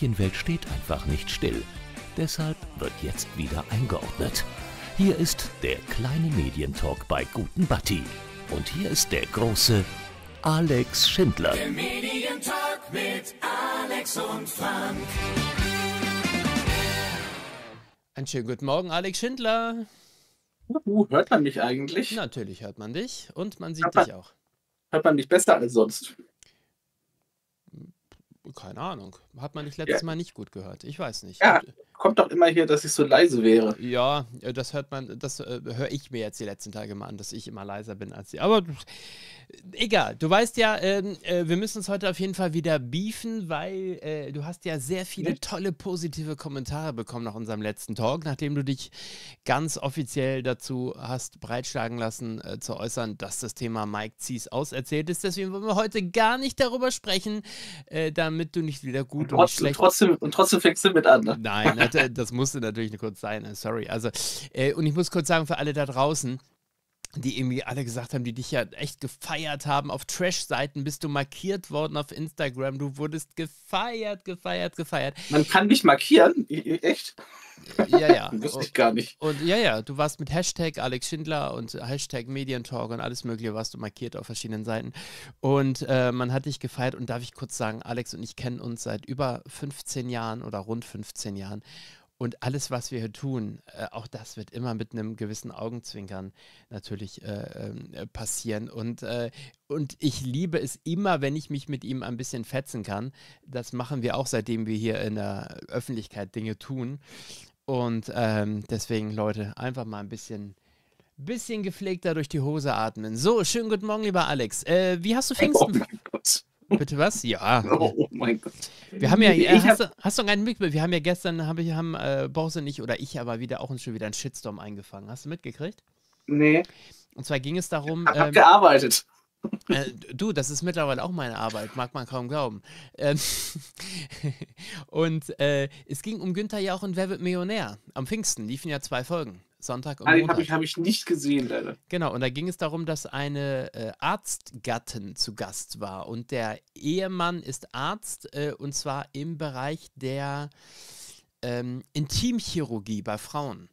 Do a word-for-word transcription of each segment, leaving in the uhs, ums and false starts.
Medienwelt steht einfach nicht still. Deshalb wird jetzt wieder eingeordnet. Hier ist der kleine Medientalk bei GutenBatti. Und hier ist der große Alex Schindler. Der Medientalk mit Alex und Frank. Einen schönen guten Morgen, Alex Schindler. Uh, hört man mich eigentlich? Natürlich hört man dich und man sieht hört dich man, auch. Hört man mich besser als sonst? Keine Ahnung. Hat man dich letztes ja. Mal nicht gut gehört? Ich weiß nicht. Ja, kommt doch immer hier, dass ich so leise wäre. Ja, das hört man, das äh, höre ich mir jetzt die letzten Tage mal an, dass ich immer leiser bin als sie. Aber egal, du weißt ja, äh, äh, wir müssen uns heute auf jeden Fall wieder beefen, weil äh, du hast ja sehr viele ja. tolle, positive Kommentare bekommen nach unserem letzten Talk, nachdem du dich ganz offiziell dazu hast breitschlagen lassen, äh, zu äußern, dass das Thema Mike Zies auserzählt ist. Deswegen wollen wir heute gar nicht darüber sprechen, äh, damit damit du nicht wieder gut und, und schlecht... Trotzdem, und trotzdem fängst du mit an. Ne? Nein, das, das musste natürlich kurz sein, sorry. Also, äh, und ich muss kurz sagen, für alle da draußen, die irgendwie alle gesagt haben, die dich ja echt gefeiert haben, auf Trash-Seiten bist du markiert worden auf Instagram, du wurdest gefeiert, gefeiert, gefeiert. Man kann mich markieren? Echt? Ja, ja. Wusste ich gar nicht. Und ja, ja, du warst mit Hashtag Alex Schindler und Hashtag Medientalk und alles mögliche warst du markiert auf verschiedenen Seiten. Und äh, man hat dich gefeiert und darf ich kurz sagen, Alex und ich kennen uns seit über fünfzehn Jahren oder rund fünfzehn Jahren. Und alles, was wir hier tun, äh, auch das wird immer mit einem gewissen Augenzwinkern natürlich äh, äh, passieren. Und, äh, und ich liebe es immer, wenn ich mich mit ihm ein bisschen fetzen kann. Das machen wir auch, seitdem wir hier in der Öffentlichkeit Dinge tun. Und ähm, deswegen, Leute, einfach mal ein bisschen, bisschen gepflegter durch die Hose atmen. So, schönen guten Morgen, lieber Alex. Äh, wie hast du Pfingsten? Oh mein Gott. Bitte was? Ja. Oh mein Gott. Wir haben ja, äh, hast, hab... hast du noch einen mitbekommen? Wir haben ja gestern, hab ich, haben äh, Boris und ich oder ich aber wieder auch schon wieder einen Shitstorm eingefangen. Hast du mitgekriegt? Nee. Und zwar ging es darum... Ich hab ähm, gearbeitet. Äh, du, das ist mittlerweile auch meine Arbeit, mag man kaum glauben. Ähm, und äh, es ging um Günther Jauch und Wer wird Millionär? Am Pfingsten liefen ja zwei Folgen. Sonntag und Montag. Habe ich, hab ich nicht gesehen, leider. Genau, und da ging es darum, dass eine äh, Arztgattin zu Gast war und der Ehemann ist Arzt äh, und zwar im Bereich der ähm, Intimchirurgie bei Frauen.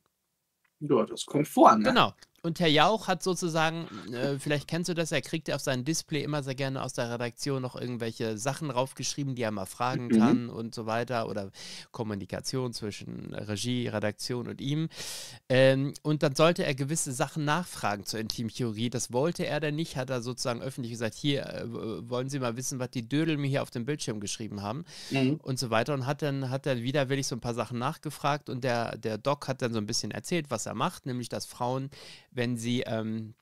Ja, das kommt vor, ne? Genau. Und Herr Jauch hat sozusagen, äh, vielleicht kennst du das, er kriegt ja auf sein Display immer sehr gerne aus der Redaktion noch irgendwelche Sachen raufgeschrieben, die er mal fragen mhm. kann und so weiter. Oder Kommunikation zwischen Regie, Redaktion und ihm. Ähm, und dann sollte er gewisse Sachen nachfragen zur Intimchirurgie. Das wollte er denn nicht, hat er sozusagen öffentlich gesagt, hier, äh, wollen Sie mal wissen, was die Dödel mir hier auf dem Bildschirm geschrieben haben mhm. und so weiter. Und hat dann, hat dann widerwillig so ein paar Sachen nachgefragt und der, der Doc hat dann so ein bisschen erzählt, was er macht, nämlich dass Frauen... wenn sie, ähm,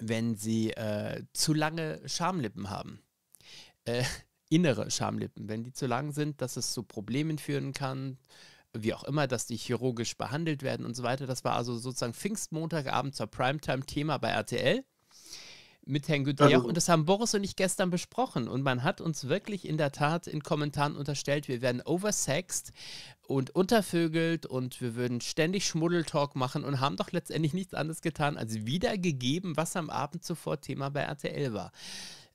wenn sie äh, zu lange Schamlippen haben, äh, innere Schamlippen, wenn die zu lang sind, dass es zu Problemen führen kann, wie auch immer, dass die chirurgisch behandelt werden und so weiter. Das war also sozusagen Pfingstmontagabend zur Primetime-Thema bei R T L mit Herrn Günther Jauch. Und das haben Boris und ich gestern besprochen. Und man hat uns wirklich in der Tat in Kommentaren unterstellt, wir werden oversext und untervögelt und wir würden ständig Schmuddeltalk machen und haben doch letztendlich nichts anderes getan, als wiedergegeben, was am Abend zuvor Thema bei R T L war.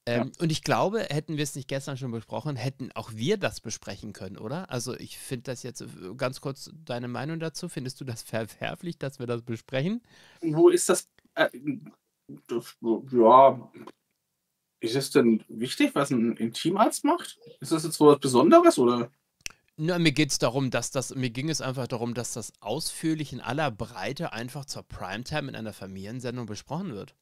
Ähm, ja. Und ich glaube, hätten wir es nicht gestern schon besprochen, hätten auch wir das besprechen können, oder? Also ich finde das jetzt, ganz kurz deine Meinung dazu, findest du das verwerflich, dass wir das besprechen? Wo ist das... Äh, Das, ja, ist es denn wichtig, was ein Intimarzt macht? Ist das jetzt so was Besonderes, oder? Na, mir geht's darum, dass das, mir ging es einfach darum, dass das ausführlich in aller Breite einfach zur Primetime in einer Familiensendung besprochen wird.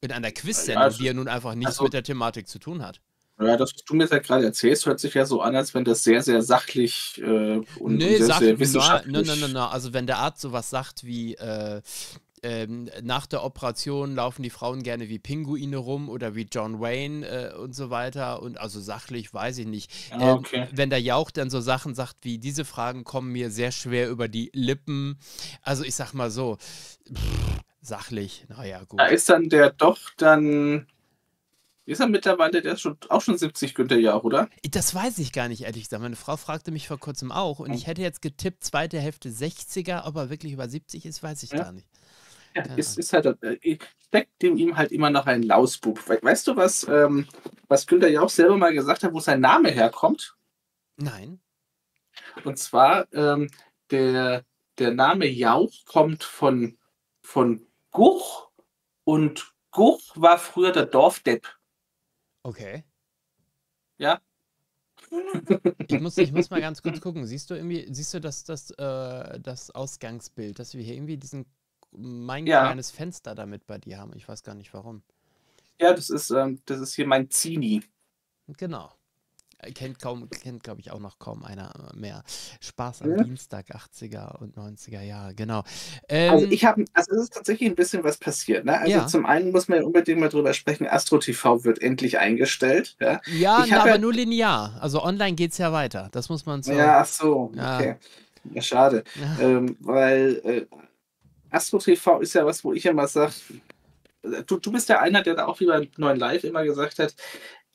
In einer Quiz-Sendung, also, die ja nun einfach nichts also, mit der Thematik zu tun hat. Ja, das, was du mir jetzt ja gerade erzählst, hört sich ja so an, als wenn das sehr, sehr sachlich äh, und, nee, und sehr, sach sehr wissenschaftlich... Nein, nein, nein, nein, also wenn der Arzt sowas sagt wie... Äh, Ähm, nach der Operation laufen die Frauen gerne wie Pinguine rum oder wie John Wayne äh, und so weiter und also sachlich, weiß ich nicht. Ähm, okay. Wenn der Jauch dann so Sachen sagt wie, diese Fragen kommen mir sehr schwer über die Lippen, also ich sag mal so, pff, sachlich, naja gut. Da ist dann der doch dann... Ist er mittlerweile, der ist schon, auch schon siebzig, Günther Jauch, oder? Das weiß ich gar nicht, ehrlich gesagt. Meine Frau fragte mich vor kurzem auch und ich hätte jetzt getippt, zweite Hälfte sechziger, ob er wirklich über siebzig ist, weiß ich ja. gar nicht. Ja, ist, ist halt, steckt dem ihm halt immer noch ein Lausbub. Weißt du, was, ähm, was Günther Jauch selber mal gesagt hat, wo sein Name herkommt? Nein. Und zwar, ähm, der, der Name Jauch kommt von, von Guch, und Guch war früher der Dorfdepp. Okay. Ja. Ich muss, ich muss mal ganz kurz gucken. Siehst du irgendwie, siehst du das, das, äh, das Ausgangsbild, dass wir hier irgendwie diesen mein ja. kleines Fenster damit bei dir haben? Ich weiß gar nicht warum. Ja, das ist, ähm, das ist hier mein Zini. Genau. Kennt, kaum, kennt glaube ich, auch noch kaum einer mehr. Spaß am ja. Dienstag, achtziger und neunziger Jahre, genau. Ähm, also ich habe, also es ist tatsächlich ein bisschen was passiert, ne? Also ja. zum einen muss man ja unbedingt mal drüber sprechen, AstroTV wird endlich eingestellt. Ja, ja, na, aber ja, nur linear, also online geht es ja weiter, das muss man so... Ja, ach so, ja. okay. Ja, schade, ja. Ähm, weil äh, AstroTV ist ja was, wo ich immer sage, du, du bist ja einer, der da auch wie bei neun Live immer gesagt hat,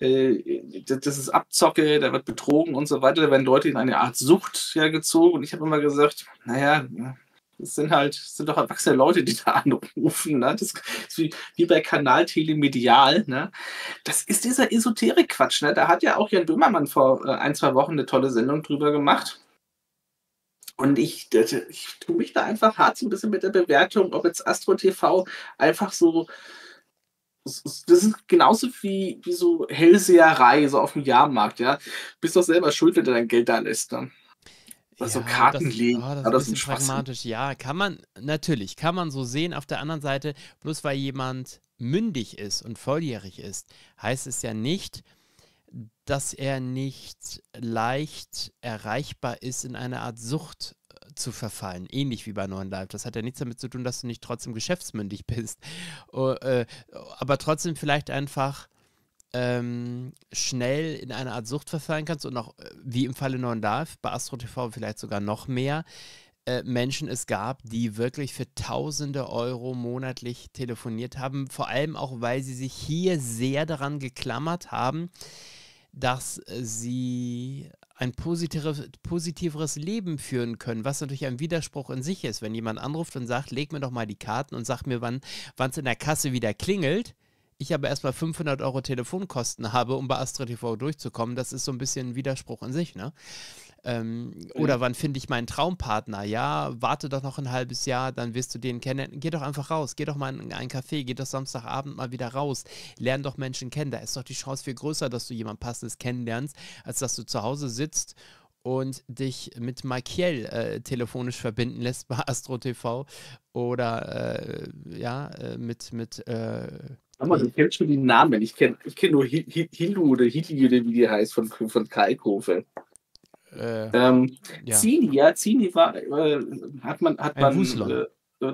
das ist Abzocke, da wird betrogen und so weiter, da werden Leute in eine Art Sucht ja, gezogen, und ich habe immer gesagt, naja, das sind halt, das sind doch erwachsene Leute, die da anrufen, ne? Das ist wie, wie bei Kanal-Telemedial, ne? Das ist dieser Esoterik-Quatsch, ne? Da hat ja auch Jan Böhmermann vor ein, zwei Wochen eine tolle Sendung drüber gemacht. Und ich, ich tue mich da einfach hart so ein bisschen mit der Bewertung, ob jetzt AstroTV einfach so, das ist genauso wie, wie so Hellseherei, so auf dem Jahrmarkt, ja. Bist doch selber schuld, wenn du dein Geld da lässt, dann. Also ja, Karten das, legen. Oh, das, das ist ein bisschen pragmatisch, ja. Kann man, natürlich, kann man so sehen. Auf der anderen Seite, bloß weil jemand mündig ist und volljährig ist, heißt es ja nicht, dass er nicht leicht erreichbar ist, in eine Art Sucht zu verfallen, ähnlich wie bei neun Live. Das hat ja nichts damit zu tun, dass du nicht trotzdem geschäftsmündig bist, oh, äh, aber trotzdem vielleicht einfach ähm, schnell in eine Art Sucht verfallen kannst und auch, wie im Falle neun Live, bei AstroTV vielleicht sogar noch mehr äh, Menschen es gab, die wirklich für tausende Euro monatlich telefoniert haben, vor allem auch, weil sie sich hier sehr daran geklammert haben, dass sie ein positiv, positiveres Leben führen können, was natürlich ein Widerspruch in sich ist. Wenn jemand anruft und sagt, leg mir doch mal die Karten und sag mir, wann es in der Kasse wieder klingelt, ich aber erstmal fünfhundert Euro Telefonkosten habe, um bei AstroTV durchzukommen, das ist so ein bisschen ein Widerspruch in sich, ne? Ähm, mhm. Oder wann finde ich meinen Traumpartner? Ja, warte doch noch ein halbes Jahr, dann wirst du den kennen. Geh doch einfach raus, geh doch mal in einen Café, geh doch Samstagabend mal wieder raus, lern doch Menschen kennen. Da ist doch die Chance viel größer, dass du jemand Passendes kennenlernst, als dass du zu Hause sitzt und dich mit Markiel äh, telefonisch verbinden lässt bei AstroTV oder äh, ja, äh, mit, mit äh, Mama, du kennst schon die Namen. Ich kenne ich kenn nur Hilu oder Hili oder wie die heißt, von, von Kalkofe. Äh, ähm, ja. Zini, ja, Zini war, äh, hat man, hat man äh,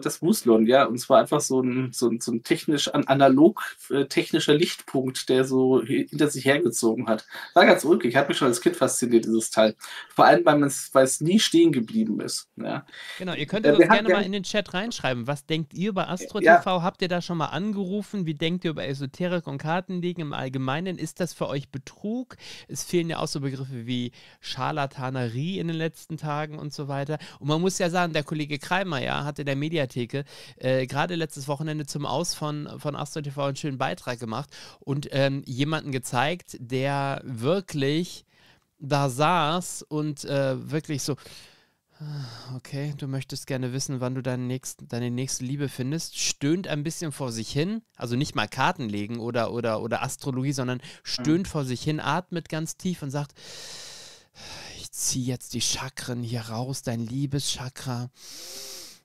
das Muslon, ja, und zwar einfach so ein, so ein, so ein technisch, an, analog äh, technischer Lichtpunkt, der so hinter sich hergezogen hat. War ganz ulkig, hat mich schon als Kind fasziniert, dieses Teil. Vor allem, weil es nie stehen geblieben ist. Ja. Genau, ihr könnt uns äh, gerne mal in den Chat reinschreiben, was denkt ihr über AstroTV? Ja. Habt ihr da schon mal angerufen? Wie denkt ihr über Esoterik und Kartenlegen im Allgemeinen? Ist das für euch Betrug? Es fehlen ja auch so Begriffe wie Scharlatanerie in den letzten Tagen und so weiter. Und man muss ja sagen, der Kollege Kreimer, ja, hat in der Medien Äh, gerade letztes Wochenende zum Aus von, von AstroTV einen schönen Beitrag gemacht und ähm, jemanden gezeigt, der wirklich da saß und äh, wirklich so, okay, du möchtest gerne wissen, wann du deine nächste, deine nächste Liebe findest, stöhnt ein bisschen vor sich hin, also nicht mal Karten legen oder, oder, oder Astrologie, sondern stöhnt mhm. vor sich hin, atmet ganz tief und sagt, ich ziehe jetzt die Chakren hier raus, dein Liebeschakra.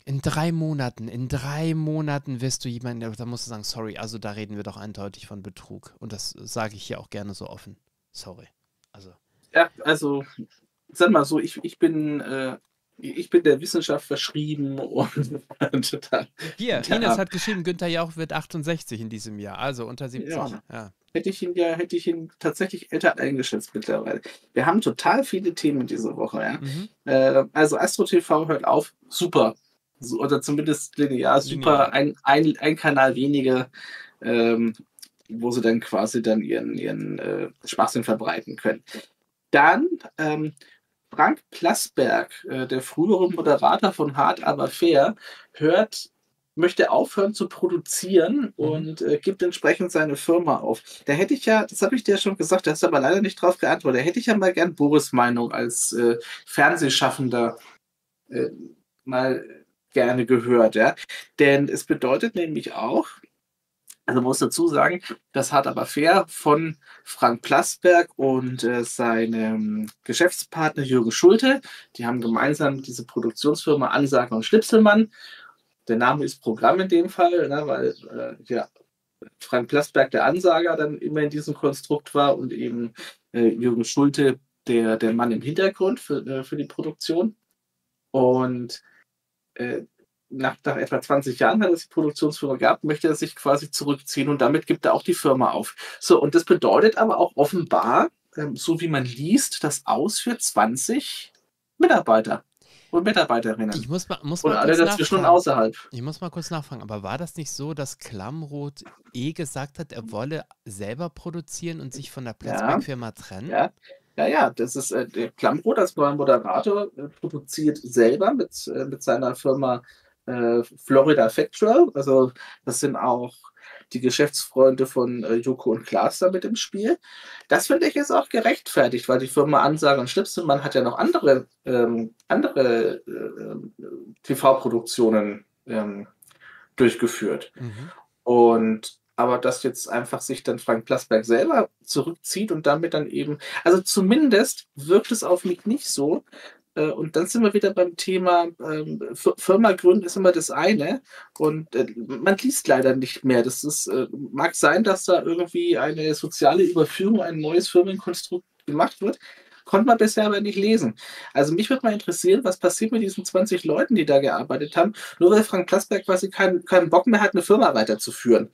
In drei Monaten, in drei Monaten wirst du jemanden, da musst du sagen, sorry, also da reden wir doch eindeutig von Betrug. Und das sage ich hier auch gerne so offen. Sorry. Also. Ja, also, sag mal so, ich, ich bin, äh, ich bin der Wissenschaft verschrieben und total. Hier, ja. Ines hat geschrieben, Günther Jauch wird achtundsechzig in diesem Jahr, also unter siebzig. Ja. Ja. Hätte ich ihn ja, hätte ich ihn tatsächlich älter eingeschätzt mittlerweile. Wir haben total viele Themen diese Woche, ja. Mhm. Äh, also AstroTV hört auf, super. So, oder zumindest linear, super, ein, ein, ein Kanal weniger, ähm, wo sie dann quasi dann ihren, ihren äh, Schwachsinn verbreiten können. Dann ähm, Frank Plasberg, äh, der frühere Moderator von Hart aber fair, hört möchte aufhören zu produzieren und äh, gibt entsprechend seine Firma auf. Da hätte ich ja, das habe ich dir ja schon gesagt, da hast du aber leider nicht drauf geantwortet, da hätte ich ja mal gern Boris' Meinung als äh, Fernsehschaffender äh, mal gerne gehört. Ja? Denn es bedeutet nämlich auch, also man muss dazu sagen, das Hart aber fair von Frank Plasberg und äh, seinem Geschäftspartner Jürgen Schulte, die haben gemeinsam diese Produktionsfirma Ansager und Schlipselmann. Der Name ist Programm in dem Fall, ne, weil äh, ja, Frank Plasberg der Ansager dann immer in diesem Konstrukt war und eben äh, Jürgen Schulte der, der Mann im Hintergrund für, äh, für die Produktion. Und äh, nach, nach etwa zwanzig Jahren hat er die Produktionsfirma gehabt, möchte er sich quasi zurückziehen und damit gibt er auch die Firma auf. So, und das bedeutet aber auch offenbar, ähm, so wie man liest, das Aus für zwanzig Mitarbeiter. Und Mitarbeiterinnen. Ich muss mal, muss und mal alle dazwischen und außerhalb. Ich muss mal kurz nachfragen, aber war das nicht so, dass Klamroth eh gesagt hat, er wolle selber produzieren und sich von der Plasberg-Firma ja. trennen? Ja. ja, ja, das ist äh, der Klamroth als neuer Moderator äh, produziert selber mit, äh, mit seiner Firma äh, Florida Factual. Also das sind auch die Geschäftsfreunde von äh, Joko und Klaas da mit im Spiel. Das finde ich jetzt auch gerechtfertigt, weil die Firma Ansager und Schlipselmann hat ja noch andere, ähm, andere äh, T V-Produktionen ähm, durchgeführt. Mhm. Und aber dass jetzt einfach sich dann Frank Plasberg selber zurückzieht und damit dann eben, also zumindest wirkt es auf mich nicht so. Und dann sind wir wieder beim Thema ähm, Firma gründen ist immer das eine und äh, man liest leider nicht mehr. Das ist, äh, mag sein, dass da irgendwie eine soziale Überführung, ein neues Firmenkonstrukt gemacht wird, konnte man bisher aber nicht lesen. Also mich würde mal interessieren, was passiert mit diesen zwanzig Leuten, die da gearbeitet haben, nur weil Frank Plasberg quasi keinen, keinen Bock mehr hat, eine Firma weiterzuführen.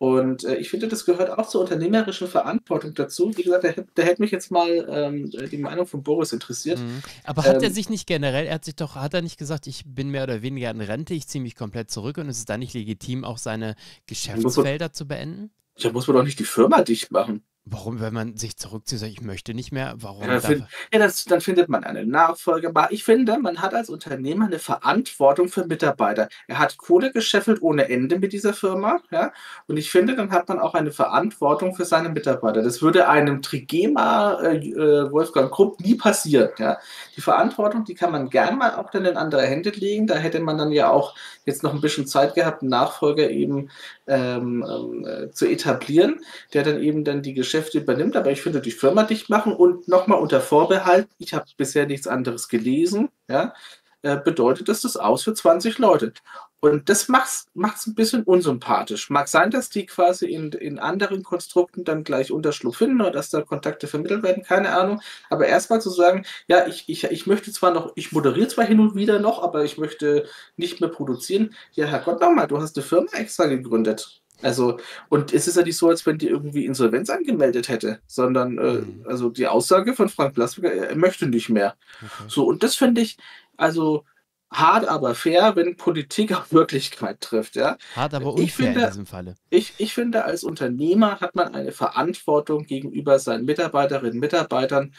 Und äh, ich finde, das gehört auch zur unternehmerischen Verantwortung dazu. Wie gesagt, da, da hätte mich jetzt mal ähm, die Meinung von Boris interessiert. Mhm. Aber hat ähm, er sich nicht generell, er hat sich doch, hat er nicht gesagt, ich bin mehr oder weniger in Rente, ich ziehe mich komplett zurück und es ist dann nicht legitim, auch seine Geschäftsfelder man, zu beenden? Da muss man doch nicht die Firma dicht machen. Warum, wenn man sich zurückzieht, sagt, ich möchte nicht mehr, warum? Ja, dann, find, ja, das, dann findet man einen Nachfolger. Ich finde, man hat als Unternehmer eine Verantwortung für Mitarbeiter. Er hat Kohle gescheffelt ohne Ende mit dieser Firma. Ja? Und ich finde, dann hat man auch eine Verantwortung für seine Mitarbeiter. Das würde einem Trigema äh, Wolfgang Krupp nie passieren. Ja? Die Verantwortung, die kann man gern mal auch dann in andere Hände legen. Da hätte man dann ja auch jetzt noch ein bisschen Zeit gehabt, einen Nachfolger eben ähm, äh, zu etablieren, der dann eben dann die Geschäfte übernimmt, aber ich finde, die Firma dicht machen und nochmal unter Vorbehalt, ich habe bisher nichts anderes gelesen, ja, bedeutet, dass das Aus für zwanzig Leute. Und das macht es ein bisschen unsympathisch. Mag sein, dass die quasi in, in anderen Konstrukten dann gleich Unterschlupf finden oder dass da Kontakte vermittelt werden, keine Ahnung. Aber erstmal zu sagen, ja, ich, ich, ich möchte zwar noch, ich moderiere zwar hin und wieder noch, aber ich möchte nicht mehr produzieren. Ja, Herrgott, nochmal, du hast eine Firma extra gegründet. Also, und es ist ja nicht so, als wenn die irgendwie Insolvenz angemeldet hätte, sondern äh, also die Aussage von Frank Plasberg, er möchte nicht mehr. Okay. So, und das finde ich, also hart aber fair, wenn Politik auf Wirklichkeit trifft. Ja? Hart aber unfair ich finde, in diesem Falle. Ich, ich finde, als Unternehmer hat man eine Verantwortung gegenüber seinen Mitarbeiterinnen und Mitarbeitern.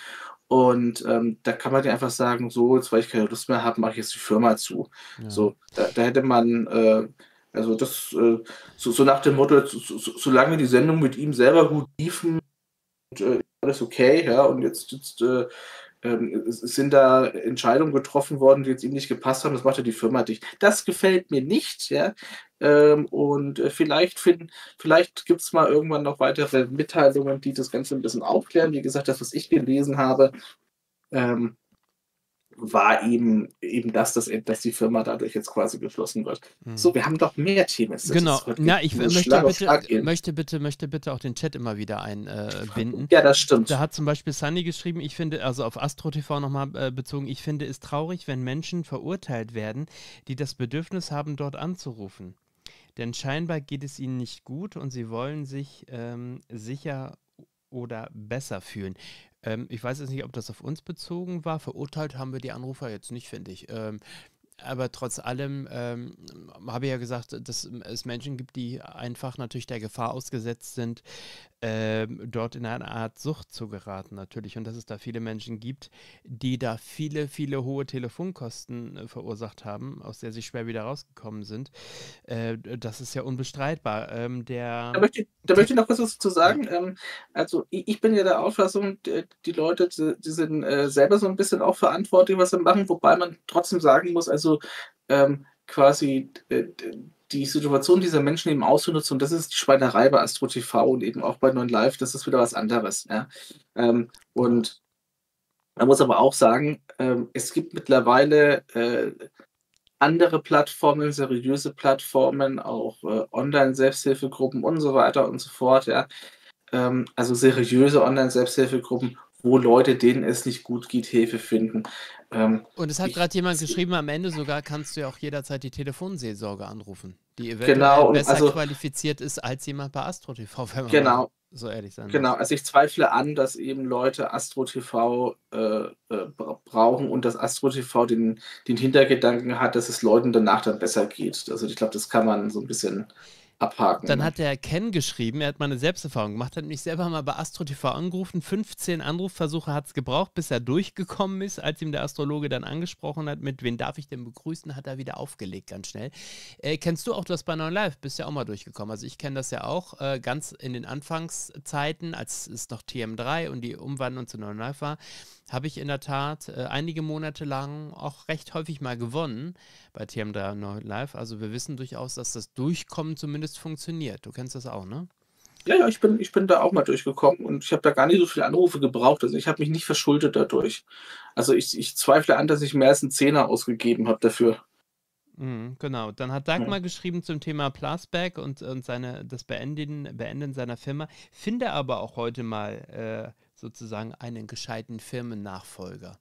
Und ähm, da kann man ja einfach sagen, so, jetzt weil ich keine Lust mehr habe, mache ich jetzt die Firma zu. Ja. So, da, da hätte man... Äh, Also das, äh, so, so nach dem Motto, so, so, solange die Sendung mit ihm selber gut liefen, und, äh, alles okay, ja, und jetzt, jetzt äh, äh, sind da Entscheidungen getroffen worden, die jetzt ihm nicht gepasst haben, das macht ja die Firma dicht. Das gefällt mir nicht, ja, ähm, und äh, vielleicht finden, vielleicht gibt es mal irgendwann noch weitere Mitteilungen, die das Ganze ein bisschen aufklären. Wie gesagt, das, was ich gelesen habe, ähm, war eben, eben das, dass, dass die Firma dadurch jetzt quasi geschlossen wird. Hm. So, wir haben doch mehr Themen. Genau. Ja, ich möchte bitte, möchte, bitte, möchte bitte auch den Chat immer wieder einbinden. Ja, das stimmt. Da hat zum Beispiel Sunny geschrieben, ich finde, also auf AstroTV nochmal äh, bezogen, ich finde es traurig, wenn Menschen verurteilt werden, die das Bedürfnis haben, dort anzurufen. Denn scheinbar geht es ihnen nicht gut und sie wollen sich ähm, sicher oder besser fühlen. Ähm, ich weiß jetzt nicht, ob das auf uns bezogen war. Verurteilt haben wir die Anrufer jetzt nicht, finde ich. Ähm, aber trotz allem ähm, habe ich ja gesagt, dass es Menschen gibt, die einfach natürlich der Gefahr ausgesetzt sind, ähm, dort in eine Art Sucht zu geraten natürlich, und dass es da viele Menschen gibt, die da viele, viele hohe Telefonkosten äh, verursacht haben, aus der sie schwer wieder rausgekommen sind. Äh, das ist ja unbestreitbar. Ähm, der da möchte, da möchte ich noch was zu sagen. Ja. Ähm, also ich, ich bin ja der Auffassung, die Leute, die sind äh, selber so ein bisschen auch verantwortlich, was sie machen, wobei man trotzdem sagen muss, also ähm, quasi äh, die Situation dieser Menschen eben auszunutzen, und das ist die Schweinerei bei AstroTV und eben auch bei neun Live, das ist wieder was anderes. Ja? Ähm, und man muss aber auch sagen, ähm, es gibt mittlerweile äh, andere Plattformen, seriöse Plattformen, auch äh, Online-Selbsthilfegruppen und so weiter und so fort. Ja? Ähm, also seriöse Online-Selbsthilfegruppen, wo Leute, denen es nicht gut geht, Hilfe finden. Ähm, und es hat gerade jemand geschrieben, am Ende sogar kannst du ja auch jederzeit die Telefonseelsorge anrufen, die eventuell genau, besser also, qualifiziert ist als jemand bei AstroTV, wenn man genau, so ehrlich sein Genau, muss. Also ich zweifle an, dass eben Leute AstroTV äh, äh, brauchen und dass AstroTV den, den Hintergedanken hat, dass es Leuten danach dann besser geht. Also ich glaube, das kann man so ein bisschen abhaken. Dann hat der Ken geschrieben, er hat mal eine Selbsterfahrung gemacht, hat mich selber mal bei AstroTV angerufen, fünfzehn Anrufversuche hat es gebraucht, bis er durchgekommen ist. Als ihm der Astrologe dann angesprochen hat, mit wen darf ich denn begrüßen, hat er wieder aufgelegt, ganz schnell. Äh, kennst du auch das bei neun Live? Bist ja auch mal durchgekommen. Also ich kenne das ja auch, äh, ganz in den Anfangszeiten, als es noch T M drei und die Umwandlung zu neun Live war, habe ich in der Tat äh, einige Monate lang auch recht häufig mal gewonnen bei T M drei und neun Live. Also wir wissen durchaus, dass das Durchkommen zumindest funktioniert. Du kennst das auch, ne? Ja, ja, ich bin, ich bin da auch mal durchgekommen und ich habe da gar nicht so viele Anrufe gebraucht. Also ich habe mich nicht verschuldet dadurch. Also ich, ich zweifle an, dass ich mehr als einen Zehner ausgegeben habe dafür. Genau, dann hat Dagmar ja geschrieben zum Thema Plasberg und, und seine, das Beenden, Beenden seiner Firma. Finde aber auch heute mal äh, sozusagen einen gescheiten Firmennachfolger.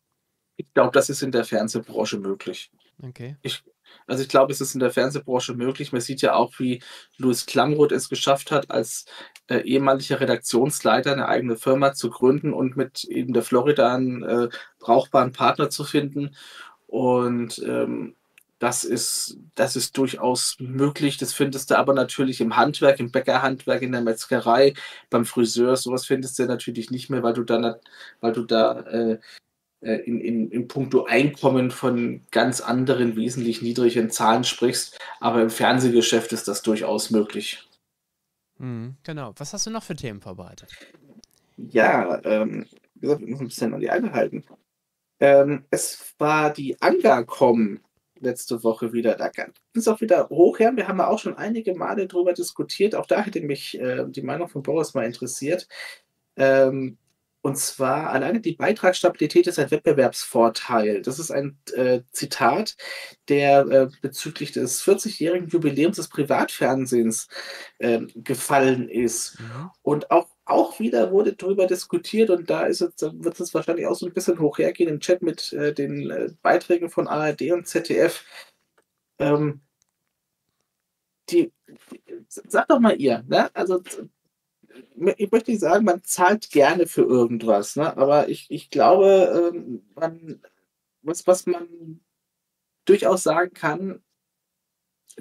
Ich glaube, das ist in der Fernsehbranche möglich. Okay. Ich, also ich glaube, es ist in der Fernsehbranche möglich. Man sieht ja auch, wie Louis Klamroth es geschafft hat, als äh, ehemaliger Redaktionsleiter eine eigene Firma zu gründen und mit eben der Florida einen äh, brauchbaren Partner zu finden. Und ähm, Das ist, das ist durchaus möglich. Das findest du aber natürlich im Handwerk, im Bäckerhandwerk, in der Metzgerei, beim Friseur. Sowas findest du natürlich nicht mehr, weil du, dann, weil du da äh, in, in, in puncto Einkommen von ganz anderen, wesentlich niedrigeren Zahlen sprichst. Aber im Fernsehgeschäft ist das durchaus möglich. Mhm, genau. Was hast du noch für Themen vorbereitet? Ja, ähm, wie gesagt, wir müssen ein bisschen an die Angel halten. Ähm, es war die Angacom letzte Woche wieder. Da kann es auch wieder hochher. Wir haben ja auch schon einige Male drüber diskutiert. Auch da hätte mich äh, die Meinung von Boris mal interessiert. Ähm, und zwar alleine die Beitragsstabilität ist ein Wettbewerbsvorteil. Das ist ein äh, Zitat, der äh, bezüglich des vierzigjährigen Jubiläums des Privatfernsehens äh, gefallen ist. Ja. Und auch Auch wieder wurde darüber diskutiert, und da ist jetzt, wird es wahrscheinlich auch so ein bisschen hochhergehen im Chat mit äh, den äh, Beiträgen von A R D und Z D F. Ähm, die, sag doch mal ihr, ne? Also ich möchte nicht sagen, man zahlt gerne für irgendwas, ne? Aber ich, ich glaube, ähm, man, was, was man durchaus sagen kann,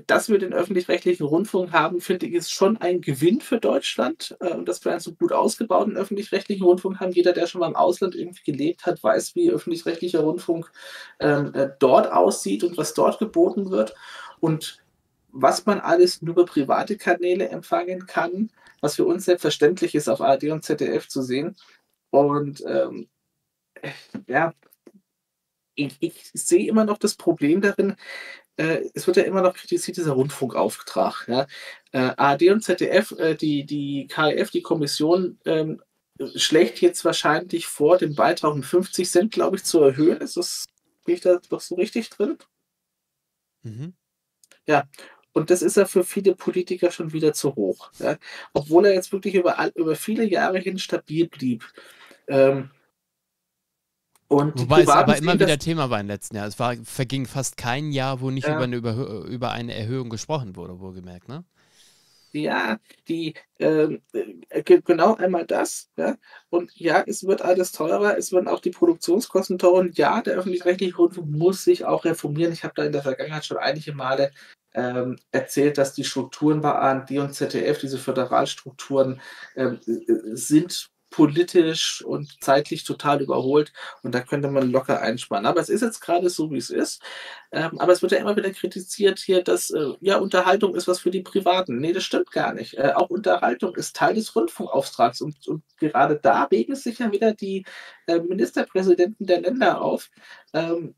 dass wir den öffentlich-rechtlichen Rundfunk haben, finde ich, ist schon ein Gewinn für Deutschland. Äh, dass wir einen so gut ausgebauten öffentlich-rechtlichen Rundfunk haben. Jeder, der schon mal im Ausland irgendwie gelebt hat, weiß, wie öffentlich-rechtlicher Rundfunk ähm, äh, dort aussieht und was dort geboten wird. Und was man alles nur über private Kanäle empfangen kann, was für uns selbstverständlich ist, auf A R D und Z D F zu sehen. Und ähm, ja, ich, ich sehe immer noch das Problem darin, es wird ja immer noch kritisiert, dieser Rundfunkauftrag. Ja? Äh, A R D und Z D F, äh, die, die K R F, die Kommission, ähm, schlägt jetzt wahrscheinlich vor, den Beitrag um fünfzig Cent, glaube ich, zu erhöhen. Ist das, bin ich da doch so richtig drin? Mhm. Ja, und das ist ja für viele Politiker schon wieder zu hoch. Ja? Obwohl er jetzt wirklich über, all, über viele Jahre hin stabil blieb. Ähm, Und Wobei es aber immer wieder Thema war im letzten Jahr. Es war, verging fast kein Jahr, wo nicht ja. über, eine, über, über eine Erhöhung gesprochen wurde, wohlgemerkt, ne? Ja, die, äh, genau einmal das. Ja? Und ja, es wird alles teurer, es werden auch die Produktionskosten teurer. Und ja, der öffentlich-rechtliche Rundfunk muss sich auch reformieren. Ich habe da in der Vergangenheit schon einige Male ähm, erzählt, dass die Strukturen bei A R D und Z D F, diese Föderalstrukturen, ähm, sind politisch und zeitlich total überholt und da könnte man locker einsparen. Aber es ist jetzt gerade so, wie es ist. Ähm, aber es wird ja immer wieder kritisiert hier, dass äh, ja, Unterhaltung ist was für die Privaten. Nee, das stimmt gar nicht. Äh, auch Unterhaltung ist Teil des Rundfunkauftrags und, und gerade da regen sich ja wieder die äh, Ministerpräsidenten der Länder auf. Ähm,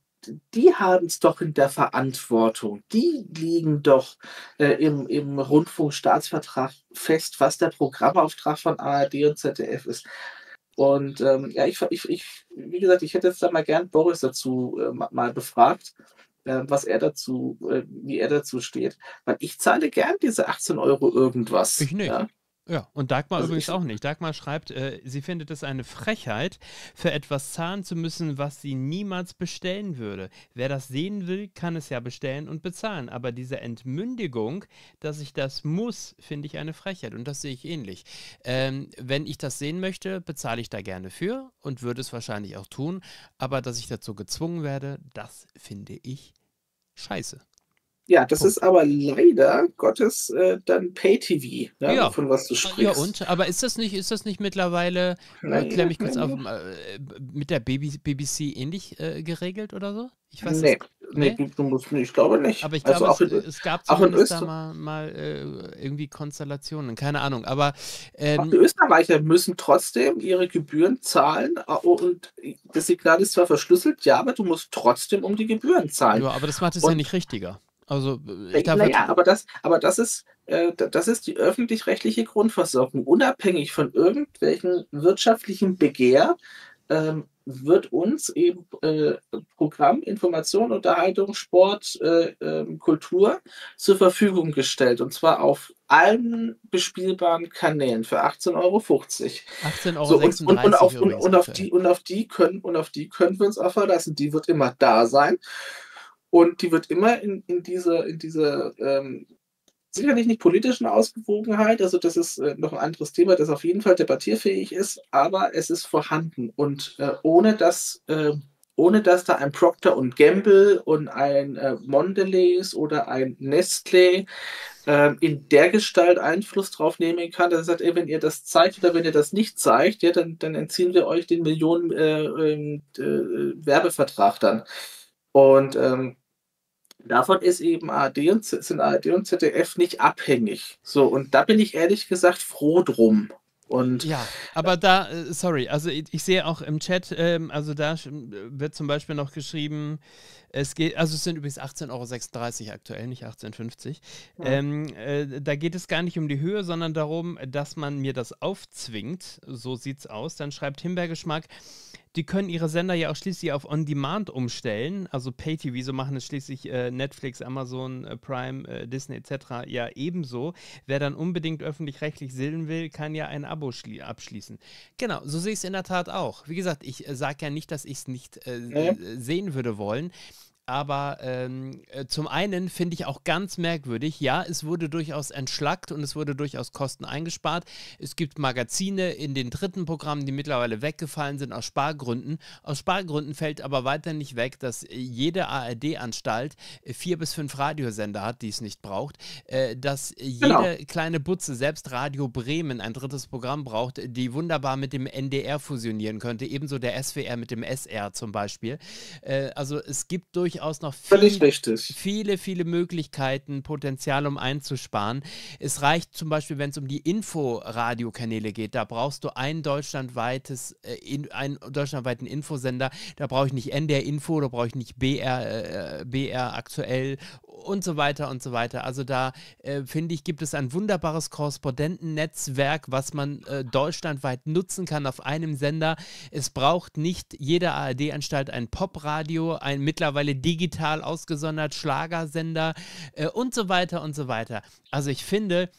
die haben es doch in der Verantwortung. Die liegen doch äh, im, im Rundfunkstaatsvertrag fest, was der Programmauftrag von A R D und Z D F ist. Und ähm, ja, ich, ich, ich, wie gesagt, ich hätte jetzt da mal gern Boris dazu äh, mal befragt, äh, was er dazu, äh, wie er dazu steht. Weil ich zahle gern diese achtzehn Euro irgendwas. Ich nicht. Ja? Ja, und Dagmar übrigens auch nicht. Dagmar schreibt, äh, sie findet es eine Frechheit, für etwas zahlen zu müssen, was sie niemals bestellen würde. Wer das sehen will, kann es ja bestellen und bezahlen. Aber diese Entmündigung, dass ich das muss, finde ich eine Frechheit. Und das sehe ich ähnlich. Ähm, wenn ich das sehen möchte, bezahle ich da gerne für und würde es wahrscheinlich auch tun. Aber dass ich dazu gezwungen werde, das finde ich scheiße. Ja, das Punkt. Ist aber leider Gottes äh, dann Pay-T V, ne, ja. Von was du sprichst. Ja, und? Aber ist das nicht, ist das nicht mittlerweile, äh, klär mich kurz auf, äh, mit der B B C ähnlich äh, geregelt oder so? Ich weiß nee, es, nee, nee, du musst nicht, ich glaube nicht. Aber ich glaube, also es, auch in, es gab auch in Öster da mal, mal äh, irgendwie Konstellationen, keine Ahnung. Aber ähm, auch die Österreicher müssen trotzdem ihre Gebühren zahlen und das Signal ist zwar verschlüsselt, ja, aber du musst trotzdem um die Gebühren zahlen. Ja, aber das macht es ja nicht richtiger. Also, ich darf naja, aber das, aber das ist, äh, das ist die öffentlich-rechtliche Grundversorgung. Unabhängig von irgendwelchen wirtschaftlichen Begehr ähm, wird uns eben äh, Programm, Information, Unterhaltung, Sport, äh, äh, Kultur zur Verfügung gestellt. Und zwar auf allen bespielbaren Kanälen für achtzehn Euro fünfzig. achtzehn Euro sechsunddreißig so, und, und, und, auf, und, und, auf die, und auf die können, und auf die können wir uns auch verlassen. Die wird immer da sein. Und die wird immer in, in dieser, in diese, ähm, sicherlich nicht politischen Ausgewogenheit, also das ist äh, noch ein anderes Thema, das auf jeden Fall debattierfähig ist, aber es ist vorhanden. Und äh, ohne, dass, äh, ohne dass da ein Procter und Gamble und ein äh, Mondelez oder ein Nestlé äh, in der Gestalt Einfluss drauf nehmen kann, dass er sagt, ey, wenn ihr das zeigt oder wenn ihr das nicht zeigt, ja, dann, dann entziehen wir euch den Millionen äh, äh, äh, Werbevertrag dann. Und ähm, davon ist eben A R D und, sind A R D und Z D F nicht abhängig. So, und da bin ich ehrlich gesagt froh drum. Und ja, aber da, sorry, also ich, ich sehe auch im Chat, ähm, also da wird zum Beispiel noch geschrieben, es geht, also es sind übrigens achtzehn Euro sechsunddreißig aktuell, nicht achtzehn fünfzig. Ja. Ähm, äh, da geht es gar nicht um die Höhe, sondern darum, dass man mir das aufzwingt. So sieht's aus. Dann schreibt Himbeergeschmack, die können ihre Sender ja auch schließlich auf On-Demand umstellen, also Pay-T V, so machen es schließlich äh, Netflix, Amazon, äh, Prime, äh, Disney et cetera ja ebenso. Wer dann unbedingt öffentlich-rechtlich sehen will, kann ja ein Abo abschließen. Genau, so sehe ich es in der Tat auch. Wie gesagt, ich äh, sage ja nicht, dass ich es nicht äh, ja. sehen würde wollen, aber ähm, zum einen finde ich auch ganz merkwürdig, ja, es wurde durchaus entschlackt und es wurde durchaus Kosten eingespart. Es gibt Magazine in den dritten Programmen, die mittlerweile weggefallen sind aus Spargründen. Aus Spargründen fällt aber weiter nicht weg, dass jede A R D-Anstalt vier bis fünf Radiosender hat, die es nicht braucht, äh, dass jede genau. kleine Butze, selbst Radio Bremen, ein drittes Programm braucht, die wunderbar mit dem N D R fusionieren könnte, ebenso der S W R mit dem S R zum Beispiel. Äh, also es gibt durchaus aus noch viel, viele, viele Möglichkeiten, Potenzial, um einzusparen. Es reicht zum Beispiel, wenn es um die Info-Radio-Kanäle geht, da brauchst du ein deutschlandweites, äh, in, einen deutschlandweiten Infosender, da brauche ich nicht N D R Info, da brauche ich nicht B R, äh, B R aktuell und so weiter und so weiter. Also da, äh, finde ich, gibt es ein wunderbares Korrespondentennetzwerk, was man äh, deutschlandweit nutzen kann auf einem Sender. Es braucht nicht jede A R D-Anstalt ein Popradio, ein mittlerweile digital ausgesondert Schlagersender äh, und so weiter und so weiter. Also ich finde,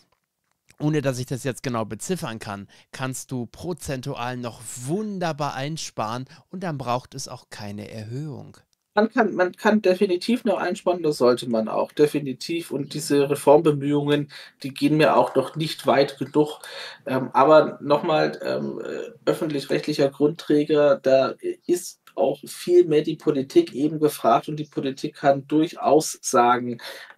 ohne dass ich das jetzt genau beziffern kann, kannst du prozentual noch wunderbar einsparen und dann braucht es auch keine Erhöhung. Man kann, man kann definitiv noch einsparen, das sollte man auch, definitiv. Und diese Reformbemühungen, die gehen mir auch noch nicht weit genug. Ähm, aber nochmal, ähm, öffentlich-rechtlicher Grundträger, da ist auch viel mehr die Politik eben gefragt und die Politik kann durchaus sagen,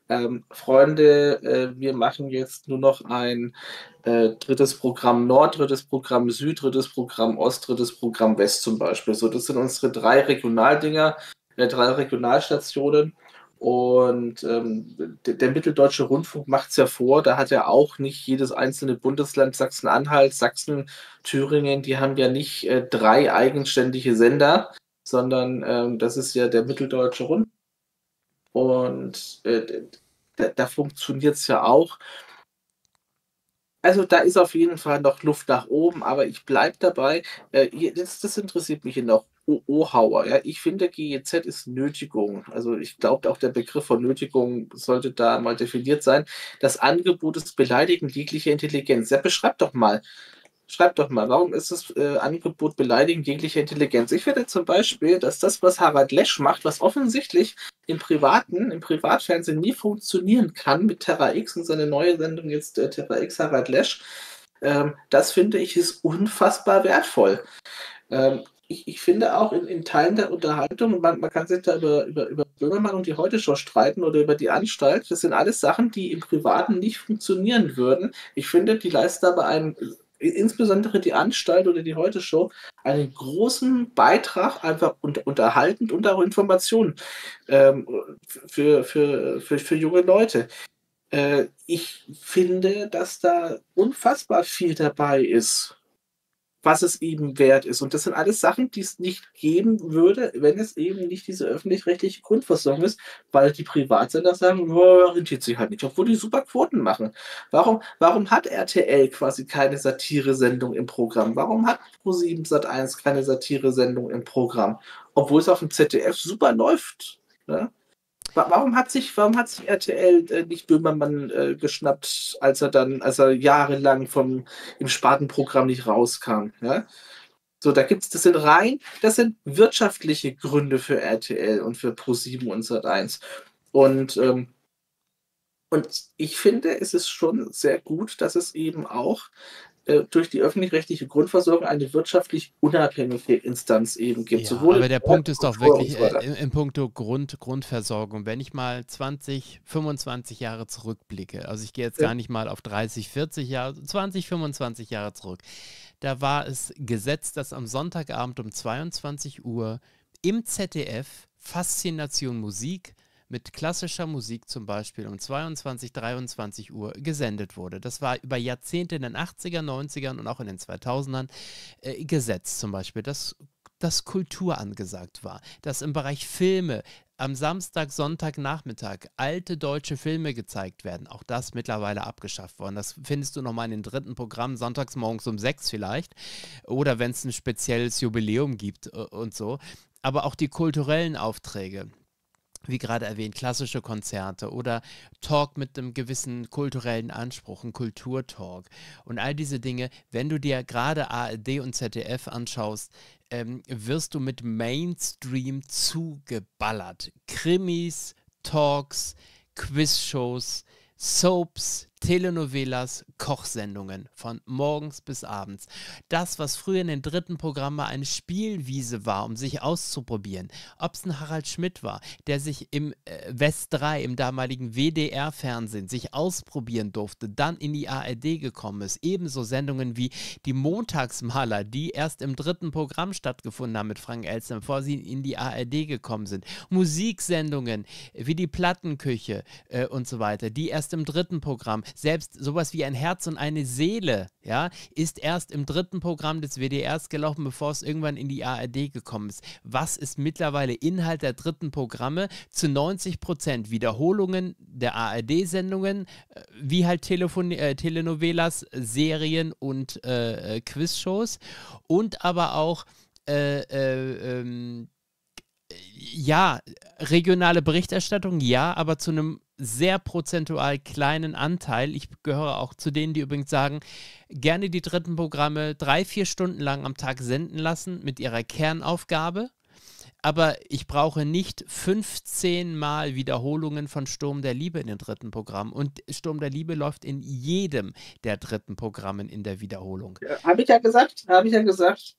ähm, Freunde, äh, wir machen jetzt nur noch ein äh, drittes Programm Nord, drittes Programm Süd, drittes Programm Ost, drittes Programm West zum Beispiel. So, das sind unsere drei Regionaldinger. drei Regionalstationen und ähm, der, der Mitteldeutsche Rundfunk macht es ja vor, da hat ja auch nicht jedes einzelne Bundesland, Sachsen-Anhalt, Sachsen, Thüringen, die haben ja nicht äh, drei eigenständige Sender, sondern ähm, das ist ja der Mitteldeutsche Rundfunk und äh, da, da funktioniert es ja auch. Also da ist auf jeden Fall noch Luft nach oben, aber ich bleibe dabei, äh, jetzt, das interessiert mich hier noch. Ohauer, ja, ich finde, G E Z ist Nötigung. Also ich glaube, auch der Begriff von Nötigung sollte da mal definiert sein. Das Angebot ist beleidigend jeglicher Intelligenz. Ja, beschreibt doch mal, schreibt doch mal, warum ist das äh, Angebot beleidigend jeglicher Intelligenz? Ich finde zum Beispiel, dass das, was Harald Lesch macht, was offensichtlich im Privaten, im Privatfernsehen nie funktionieren kann mit Terra X und seine neue Sendung jetzt äh, Terra X Harald Lesch, ähm, das finde ich ist unfassbar wertvoll. Ähm, Ich, ich finde auch in, in Teilen der Unterhaltung, man, man kann sich da über, über, über Böhmermann und die Heute-Show streiten oder über die Anstalt, das sind alles Sachen, die im Privaten nicht funktionieren würden. Ich finde, die leisten aber einen, insbesondere die Anstalt oder die Heute-Show, einen großen Beitrag, einfach unter, unterhaltend und auch Informationen ähm, für, für, für, für junge Leute. Äh, ich finde, dass da unfassbar viel dabei ist, was es eben wert ist. Und das sind alles Sachen, die es nicht geben würde, wenn es eben nicht diese öffentlich-rechtliche Grundversorgung ist, weil die Privatsender sagen, orientiert sich halt nicht, obwohl die super Quoten machen. Warum, warum hat R T L quasi keine Satire-Sendung im Programm? Warum hat ProSieben Sat eins keine Satire-Sendung im Programm? Obwohl es auf dem Z D F super läuft. Ne? Warum hat sich, warum hat sich R T L äh, nicht Böhmermann äh, geschnappt, als er dann, als er jahrelang vom im Spartenprogramm nicht rauskam? Ja? So, da gibt's, das sind rein, das sind wirtschaftliche Gründe für R T L und für ProSieben und Sat eins. Und ähm, und ich finde, es ist schon sehr gut, dass es eben auch durch die öffentlich-rechtliche Grundversorgung eine wirtschaftlich unabhängige Instanz eben gibt. Ja, sowohl aber der Punkt ist doch wirklich äh, im, im Punkto Grund, Grundversorgung. Wenn ich mal zwanzig, fünfundzwanzig Jahre zurückblicke, also ich gehe jetzt ja. gar nicht mal auf dreißig, vierzig Jahre, zwanzig, fünfundzwanzig Jahre zurück, da war es Gesetz, dass am Sonntagabend um zweiundzwanzig Uhr im Z D F Faszination Musik mit klassischer Musik zum Beispiel um zweiundzwanzig, dreiundzwanzig Uhr gesendet wurde. Das war über Jahrzehnte in den achtzigern, neunzigern und auch in den zweitausendern äh, Gesetz zum Beispiel, dass, dass Kultur angesagt war, dass im Bereich Filme am Samstag, Sonntagnachmittag alte deutsche Filme gezeigt werden. Auch das mittlerweile abgeschafft worden. Das findest du nochmal in den dritten Programmen, sonntags morgens um sechs vielleicht oder wenn es ein spezielles Jubiläum gibt äh, und so. Aber auch die kulturellen Aufträge, wie gerade erwähnt, klassische Konzerte oder Talk mit einem gewissen kulturellen Anspruch, ein Kulturtalk und all diese Dinge. Wenn du dir gerade A R D und Z D F anschaust, ähm, wirst du mit Mainstream zugeballert. Krimis, Talks, Quizshows, Soaps, Telenovelas, Kochsendungen von morgens bis abends. Das, was früher in den dritten Programmen eine Spielwiese war, um sich auszuprobieren. Ob es ein Harald Schmidt war, der sich im äh, West drei, im damaligen W D R-Fernsehen, sich ausprobieren durfte, dann in die A R D gekommen ist. Ebenso Sendungen wie die Montagsmaler, die erst im dritten Programm stattgefunden haben mit Frank Elstner, bevor sie in die A R D gekommen sind. Musiksendungen wie die Plattenküche äh, und so weiter, die erst im dritten Programm. Selbst sowas wie ein Herz und eine Seele, ja, ist erst im dritten Programm des W D Rs gelaufen, bevor es irgendwann in die A R D gekommen ist. Was ist mittlerweile Inhalt der dritten Programme? Zu neunzig Prozent Wiederholungen der A R D-Sendungen, wie halt Telefon äh, Telenovelas, Serien und äh, Quizshows und aber auch äh, äh, ähm, ja, regionale Berichterstattung, ja, aber zu einem sehr prozentual kleinen Anteil. Ich gehöre auch zu denen, die übrigens sagen, gerne die dritten Programme drei, vier Stunden lang am Tag senden lassen mit ihrer Kernaufgabe, aber ich brauche nicht fünfzehn Mal Wiederholungen von Sturm der Liebe in den dritten Programmen. Und Sturm der Liebe läuft in jedem der dritten Programmen in der Wiederholung. Ja, habe ich ja gesagt, habe ich ja gesagt.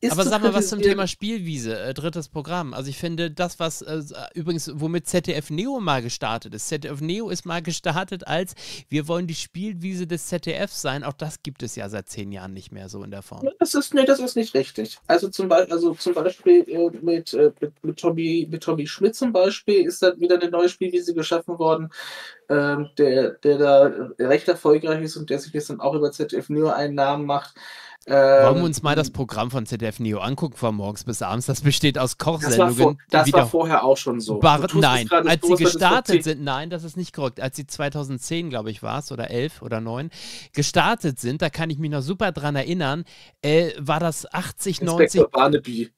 Ist aber sag mal was zum Thema Spielwiese, äh, drittes Programm. Also ich finde das, was äh, übrigens, womit Z D F Neo mal gestartet ist. Z D F Neo ist mal gestartet als, wir wollen die Spielwiese des Z D F sein. Auch das gibt es ja seit zehn Jahren nicht mehr so in der Form. Das ist, nee, das ist nicht richtig. Also zum Beispiel, also zum Beispiel äh, mit, äh, mit, mit Tommy, mit Tommy Schmidt zum Beispiel ist dann wieder eine neue Spielwiese geschaffen worden, äh, der, der da recht erfolgreich ist und der sich jetzt dann auch über Z D F Neo einen Namen macht. Wollen wir uns mal das Programm von Z D F Neo angucken, von morgens bis abends? Das besteht aus Kochsendungen. Das war, vor, das war vorher auch schon so. Bar nein, als sie gestartet sind, nein, das ist nicht korrekt. Als sie zweitausendzehn, glaube ich, war es, oder elf oder neun, gestartet sind, da kann ich mich noch super dran erinnern, äh, war das achtzig, neunzig... Barnaby.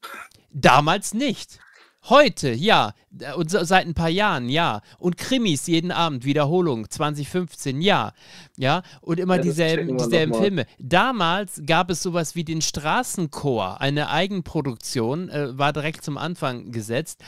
Damals nicht. Heute, ja. Und seit ein paar Jahren, ja. Und Krimis jeden Abend, Wiederholung, zwanzig fünfzehn, ja. Ja. Und immer ja, dieselben, dieselben Filme. Damals gab es sowas wie den Straßenchor, eine Eigenproduktion, äh, war direkt zum Anfang gesetzt,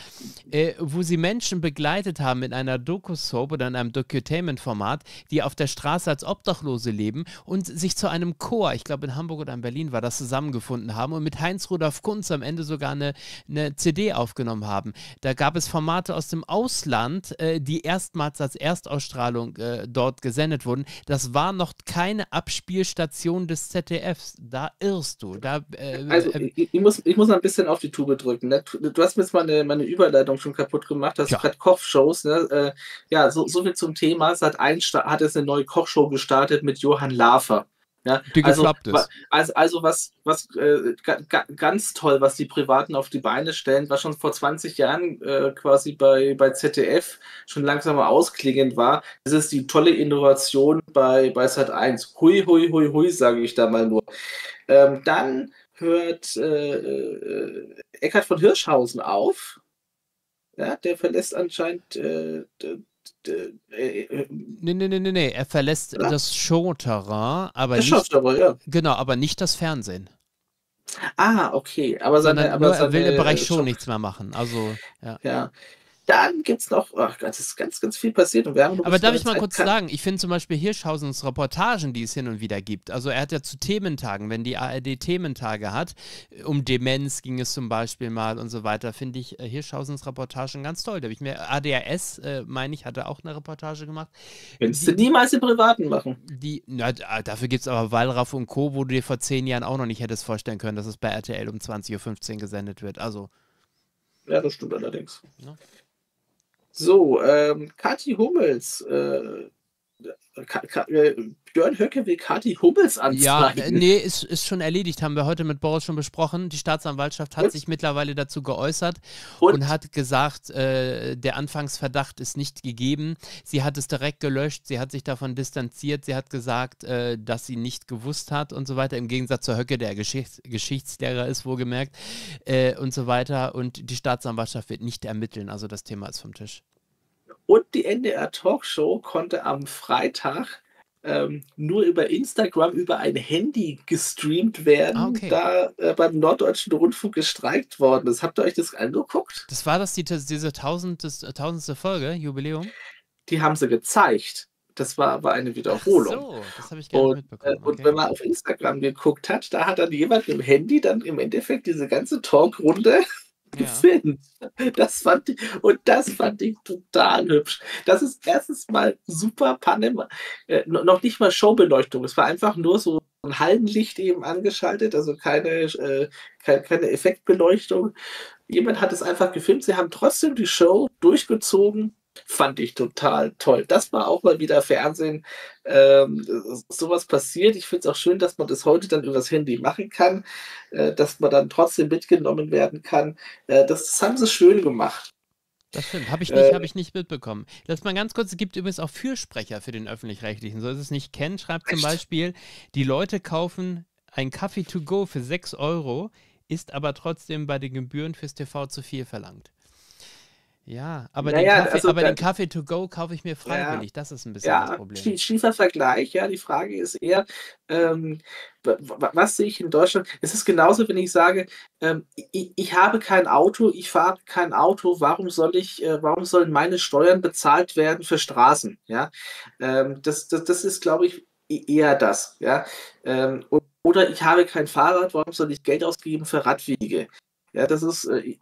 äh, wo sie Menschen begleitet haben in einer Doku-Soap oder in einem Docutainment-Format, die auf der Straße als Obdachlose leben und sich zu einem Chor, ich glaube in Hamburg oder in Berlin war das, zusammengefunden haben und mit Heinz Rudolf Kunz am Ende sogar eine, eine C D aufgenommen haben. Da gab es Formate aus dem Ausland, äh, die erstmals als Erstausstrahlung äh, dort gesendet wurden. Das war noch keine Abspielstation des Z D Fs. Da irrst du. Da, äh, also ich, ich, muss, ich muss ein bisschen auf die Tube drücken. Ne? Du, du hast mir jetzt meine, meine Überleitung schon kaputt gemacht. Das ja. Hat Kochshows. Ne? Äh, ja, so, so viel zum Thema. Sat eins hat jetzt eine neue Kochshow gestartet mit Johann Lafer. Ja, die also, ist. also, also was, was äh, ga, ganz toll, was die Privaten auf die Beine stellen, was schon vor zwanzig Jahren äh, quasi bei, bei Z D F schon langsam mal ausklingend war, das ist die tolle Innovation bei, bei Sat eins. Hui, hui, hui, hui, sage ich da mal nur. Ähm, dann hört äh, äh, Eckhard von Hirschhausen auf. Ja, der verlässt anscheinend... Äh, Nee, nee, nee, nee, er verlässt ja. das Showterrain, aber das nicht, aber, ja. genau, aber nicht das Fernsehen. Ah, okay. Aber seine, Sondern aber nur, seine, er will im Bereich Show, Show nichts mehr machen. Also, ja. ja. Dann gibt es noch, ach Gott, es ist ganz, ganz viel passiert. Und wir haben Aber darf ich mal Zeit kurz kann. sagen, ich finde zum Beispiel Hirschhausens Reportagen, die es hin und wieder gibt, also er hat ja zu Thementagen, wenn die A R D Thementage hat, um Demenz ging es zum Beispiel mal und so weiter, finde ich Hirschhausens Reportagen ganz toll. Da habe ich mir, A D H S, äh, meine ich, hat er auch eine Reportage gemacht. Könntest du niemals im Privaten machen. Die, na, dafür gibt es aber Wallraff und Co., wo du dir vor zehn Jahren auch noch nicht hättest vorstellen können, dass es bei R T L um zwanzig Uhr fünfzehn gesendet wird. Also. Ja, das stimmt allerdings. Ja. So, ähm, Cathy Hummels, äh, Ka Ka äh, Björn Höcke will Cathy Hummels anzeigen. Ja, äh, nee, ist, ist schon erledigt, haben wir heute mit Boris schon besprochen. Die Staatsanwaltschaft hat und? sich mittlerweile dazu geäußert und, und hat gesagt, äh, der Anfangsverdacht ist nicht gegeben. Sie hat es direkt gelöscht, sie hat sich davon distanziert, sie hat gesagt, äh, dass sie nicht gewusst hat und so weiter, im Gegensatz zu Höcke, der Geschichts Geschichtslehrer ist, wohlgemerkt, äh, und so weiter. Und die Staatsanwaltschaft wird nicht ermitteln, also das Thema ist vom Tisch. Und die N D R Talkshow konnte am Freitag ähm, nur über Instagram, über ein Handy gestreamt werden, okay. da äh, beim Norddeutschen Rundfunk gestreikt worden ist. Habt ihr euch das angeguckt? Das war das, die, diese tausend, das, tausendste Folge, Jubiläum? Die haben sie gezeigt. Das war aber eine Wiederholung. Ach so, das habe ich gerne und, mitbekommen. Okay. Und wenn man auf Instagram geguckt hat, da hat dann jemand im Handy dann im Endeffekt diese ganze Talkrunde... gefilmt. Ja. Das fand ich, und das fand ich total hübsch. Das ist erstens mal super Panne, äh, noch nicht mal Showbeleuchtung. Es war einfach nur so ein Hallenlicht eben angeschaltet, also keine, äh, keine, keine Effektbeleuchtung. Jemand hat es einfach gefilmt. Sie haben trotzdem die Show durchgezogen. Fand ich total toll. Das war auch mal wieder Fernsehen. Ähm, sowas passiert. Ich finde es auch schön, dass man das heute dann über das Handy machen kann, äh, dass man dann trotzdem mitgenommen werden kann. Äh, das, das haben sie schön gemacht. Das stimmt, habe ich, äh, hab ich nicht mitbekommen. Lass mal ganz kurz, es gibt übrigens auch Fürsprecher für den Öffentlich-Rechtlichen. So ist es nicht. Ken schreibt echt? Zum Beispiel, die Leute kaufen einen Kaffee to go für sechs Euro, ist aber trotzdem bei den Gebühren fürs T V zu viel verlangt. Ja, aber, naja, den, Kaffee, also aber da, den Kaffee to go kaufe ich mir freiwillig. Ja, das ist ein bisschen ja, das Problem. Ja, schiefer Vergleich. Ja, die Frage ist eher, ähm, was sehe ich in Deutschland? Es ist genauso, wenn ich sage, ähm, ich, ich habe kein Auto, ich fahre kein Auto. Warum soll ich? Äh, warum sollen meine Steuern bezahlt werden für Straßen? Ja, ähm, das, das, das ist, glaube ich, eher das. Ja, ähm, oder ich habe kein Fahrrad. Warum soll ich Geld ausgeben für Radwege? Ja, das ist äh,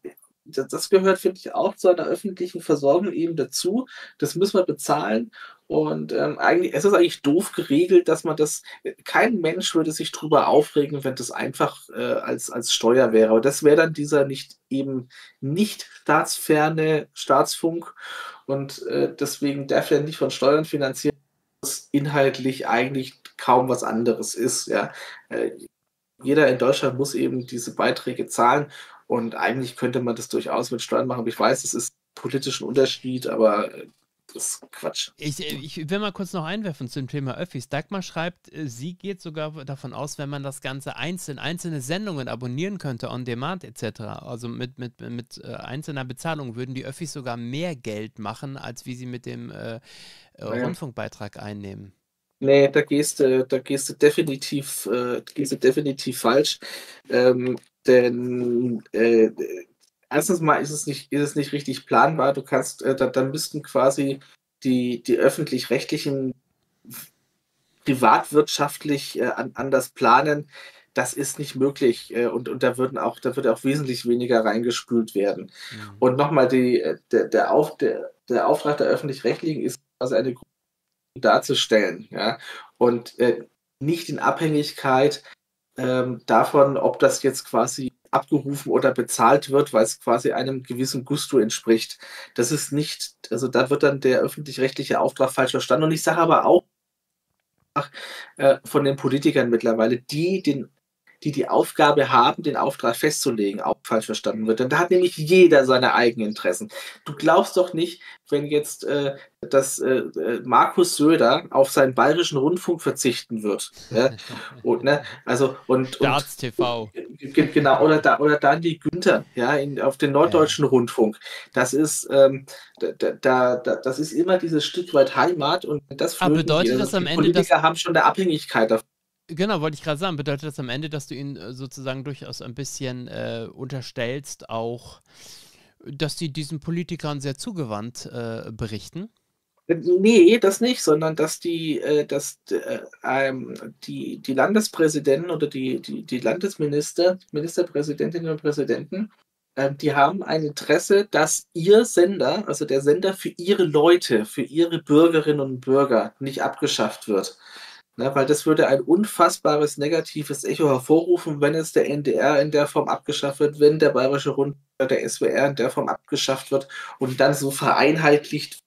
Das gehört, finde ich, auch zu einer öffentlichen Versorgung eben dazu. Das müssen wir bezahlen. Und ähm, eigentlich, es ist eigentlich doof geregelt, dass man das, kein Mensch würde sich drüber aufregen, wenn das einfach äh, als, als Steuer wäre. Aber das wäre dann dieser nicht eben nicht staatsferne Staatsfunk. Und äh, deswegen darf er nicht von Steuern finanziert, was inhaltlich eigentlich kaum was anderes ist. Ja? Äh, jeder in Deutschland muss eben diese Beiträge zahlen. Und eigentlich könnte man das durchaus mit Steuern machen. Ich weiß, es ist politisch ein Unterschied, aber das ist Quatsch. Ich, ich will mal kurz noch einwerfen zum Thema Öffis. Dagmar schreibt, sie geht sogar davon aus, wenn man das Ganze einzeln, einzelne Sendungen abonnieren könnte, on demand et cetera. Also mit, mit, mit einzelner Bezahlung würden die Öffis sogar mehr Geld machen, als wie sie mit dem äh, naja. Rundfunkbeitrag einnehmen. Nee, da gehst du, da gehst du definitiv, äh, gehst du definitiv falsch. Ähm, Denn äh, erstens mal ist es nicht, ist es nicht richtig planbar. Du kannst, äh, da, dann müssten quasi die, die öffentlich-rechtlichen privatwirtschaftlich äh, an, anders planen. Das ist nicht möglich. Äh, und, und da würden auch, da würde auch wesentlich weniger reingespült werden. Ja. Und nochmal, die, der, der, Auf, der, der Auftrag der öffentlich-rechtlichen ist quasi eine Gruppe darzustellen. Ja? Und äh, nicht in Abhängigkeit Ähm, davon, ob das jetzt quasi abgerufen oder bezahlt wird, weil es quasi einem gewissen Gusto entspricht. Das ist nicht, also da wird dann der öffentlich-rechtliche Auftrag falsch verstanden. Und ich sage aber auch äh, von den Politikern mittlerweile, die, den, die die Aufgabe haben, den Auftrag festzulegen, auch falsch verstanden wird. Denn da hat nämlich jeder seine eigenen Interessen. Du glaubst doch nicht, wenn jetzt äh, dass äh, Markus Söder auf seinen bayerischen Rundfunk verzichten wird. Ja? Und, ne? also, und, Staats-T V. Und, genau, oder, da, oder dann die Günther ja, in, auf den Norddeutschen ja. Rundfunk. Das ist, ähm, da, da, da, das ist immer dieses Stück weit Heimat. Und das Aber bedeutet das am Ende, dass... Politiker haben schon eine Abhängigkeit davon. Genau, wollte ich gerade sagen. Bedeutet das am Ende, dass du ihnen sozusagen durchaus ein bisschen äh, unterstellst, auch, dass sie diesen Politikern sehr zugewandt äh, berichten? Nee, das nicht, sondern dass die, äh, dass, äh, ähm, die, die Landespräsidenten oder die, die, die Landesminister, Ministerpräsidentinnen und Präsidenten, äh, die haben ein Interesse, dass ihr Sender, also der Sender für ihre Leute, für ihre Bürgerinnen und Bürger nicht abgeschafft wird. Ne, weil das würde ein unfassbares negatives Echo hervorrufen, wenn es der N D R in der Form abgeschafft wird, wenn der Bayerische Rundfunk, der S W R in der Form abgeschafft wird und dann so vereinheitlicht wird.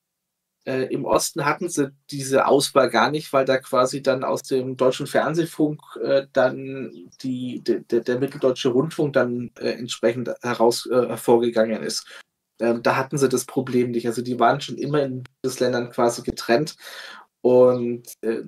Äh, im Osten hatten sie diese Auswahl gar nicht, weil da quasi dann aus dem deutschen Fernsehfunk äh, dann die, de, de, der Mitteldeutsche Rundfunk dann äh, entsprechend heraus äh, hervorgegangen ist. Ähm, da hatten sie das Problem nicht. Also die waren schon immer in Bundesländern quasi getrennt. Und äh,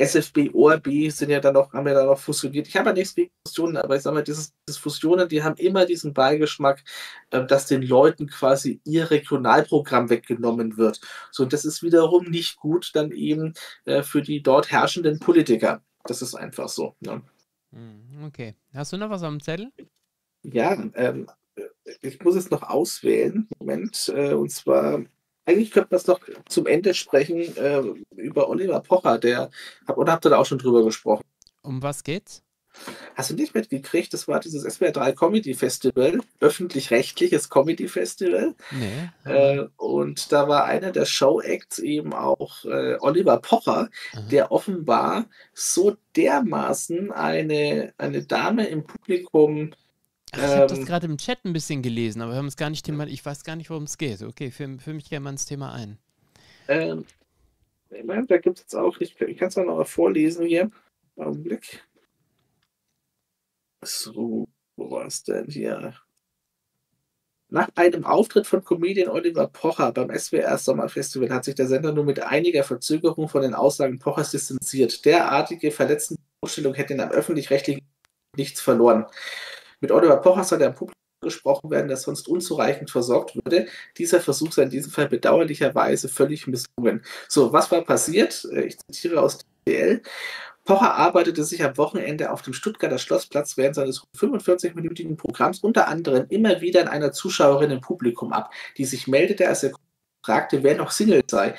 S F B, O R B sind ja dann noch, haben ja dann noch fusioniert. Ich habe ja nichts gegen Fusionen, aber ich sage mal, dieses, diese Fusionen, die haben immer diesen Beigeschmack, äh, dass den Leuten quasi ihr Regionalprogramm weggenommen wird. So, das ist wiederum nicht gut dann eben äh, für die dort herrschenden Politiker. Das ist einfach so. Ne? Okay. Hast du noch was am Zettel? Ja, ähm, ich muss es noch auswählen. Moment. Äh, und zwar... Eigentlich könnte man es noch zum Ende sprechen äh, über Oliver Pocher, der, hab, oder habt ihr da auch schon drüber gesprochen? Um was geht's? Hast du nicht mitgekriegt, das war dieses S W R drei Comedy Festival, öffentlich-rechtliches Comedy Festival. Nee. Äh, und da war einer der Show-Acts eben auch äh, Oliver Pocher, aha, der offenbar so dermaßen eine, eine Dame im Publikum. Ach, ich habe das gerade im Chat ein bisschen gelesen, aber wir haben es gar nicht thematisiert. Ich weiß gar nicht, worum es geht. Okay, für, für mich gerne mal ins Thema ein. Ähm, da gibt es jetzt auch, ich, ich kann es noch mal vorlesen hier. Augenblick. So, wo war es denn hier? Nach einem Auftritt von Comedian Oliver Pocher beim S W R Sommerfestival hat sich der Sender nur mit einiger Verzögerung von den Aussagen Pochers distanziert. Derartige verletzende Vorstellung hätte in einem öffentlich-rechtlichen nichts verloren. Mit Oliver Pocher soll der Publikum gesprochen werden, das sonst unzureichend versorgt würde. Dieser Versuch sei in diesem Fall bedauerlicherweise völlig misslungen. So, was war passiert? Ich zitiere aus D L. Pocher arbeitete sich am Wochenende auf dem Stuttgarter Schlossplatz während seines fünfundvierzig-minütigen Programms unter anderem immer wieder an einer Zuschauerin im Publikum ab, die sich meldete, als er fragte, wer noch Single sei.